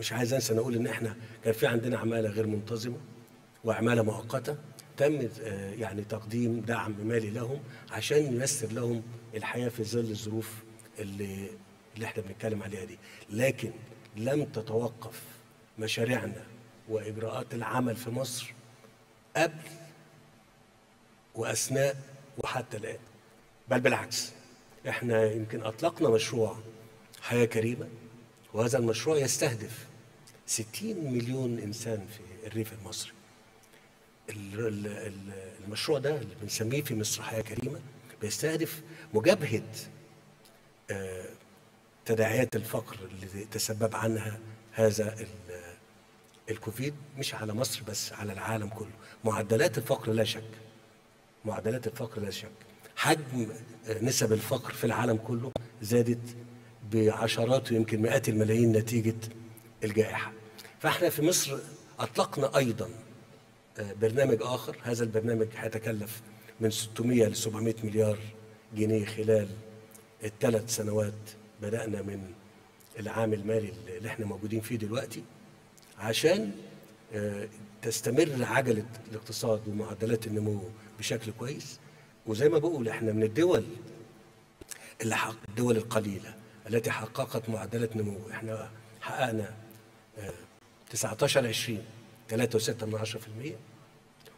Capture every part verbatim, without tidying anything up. مش عايز انسى ان اقول ان احنا كان في عندنا عماله غير منتظمه وعماله مؤقته تم يعني تقديم دعم مالي لهم عشان ييسر لهم الحياه في ظل الظروف اللي اللي احنا بنتكلم عليها دي، لكن لم تتوقف مشاريعنا واجراءات العمل في مصر قبل واثناء وحتى الان، بل بالعكس احنا يمكن اطلقنا مشروع حياه كريمه، وهذا المشروع يستهدف ستين مليون انسان في الريف المصري. المشروع ده اللي بنسميه في مصر حياه كريمه بيستهدف مجابهه تداعيات الفقر اللي تسبب عنها هذا الكوفيد، مش على مصر بس، على العالم كله. معدلات الفقر لا شك، معدلات الفقر لا شك، حجم نسب الفقر في العالم كله زادت بعشرات ويمكن مئات الملايين نتيجة الجائحة. فاحنا في مصر أطلقنا أيضا برنامج آخر، هذا البرنامج هيتكلف من ستمائة لسبعمائة مليار جنيه خلال الثلاث سنوات بدأنا من العام المالي اللي احنا موجودين فيه دلوقتي، عشان تستمر عجلة الاقتصاد ومعدلات النمو بشكل كويس. وزي ما بقول احنا من الدول اللي حق الدول القليلة التي حققت معدلات نمو، احنا حققنا تسعتاشر عشرين ثلاثة وستة من عشرة في المية،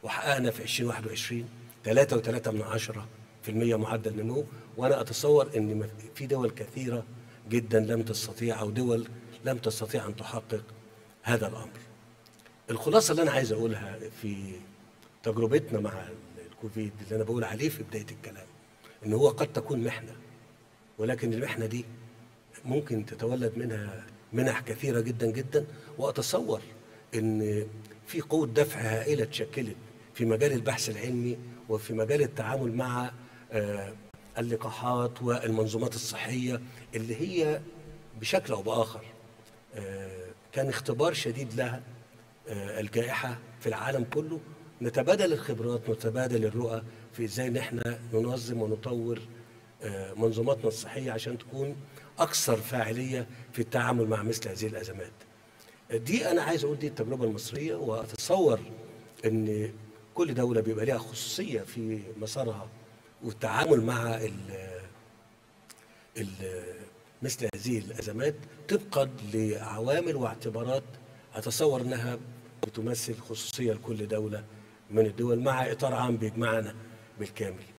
وحققنا في عشرين واحد وعشرين ثلاثة وثلاثة من عشرة في المية معدل نمو. وانا اتصور ان في دول كثيرة جدا لم تستطيع او دول لم تستطيع ان تحقق هذا الامر. الخلاصة اللي انا عايز اقولها في تجربتنا مع الكوفيد اللي انا بقول عليه في بداية الكلام، ان هو قد تكون محنة، ولكن المحنة دي ممكن تتولد منها منح كثيرة جدا جدا. واتصور ان في قوة دفع هائلة اتشكلت في مجال البحث العلمي وفي مجال التعامل مع اللقاحات والمنظومات الصحية، اللي هي بشكل أو بآخر كان اختبار شديد لها الجائحة في العالم كله. نتبادل الخبرات، نتبادل الرؤى في إزاي إن إحنا ننظم ونطور منظوماتنا الصحية عشان تكون أكثر فاعلية في التعامل مع مثل هذه الأزمات دي. أنا عايز أقول دي التجربة المصرية، وأتصور إن كل دولة بيبقى ليها خصوصية في مسارها والتعامل مع ال ال مثل هذه الأزمات طبقا لعوامل واعتبارات أتصور أنها بتمثل خصوصية لكل دولة من الدول، مع إطار عام بيجمعنا بالكامل.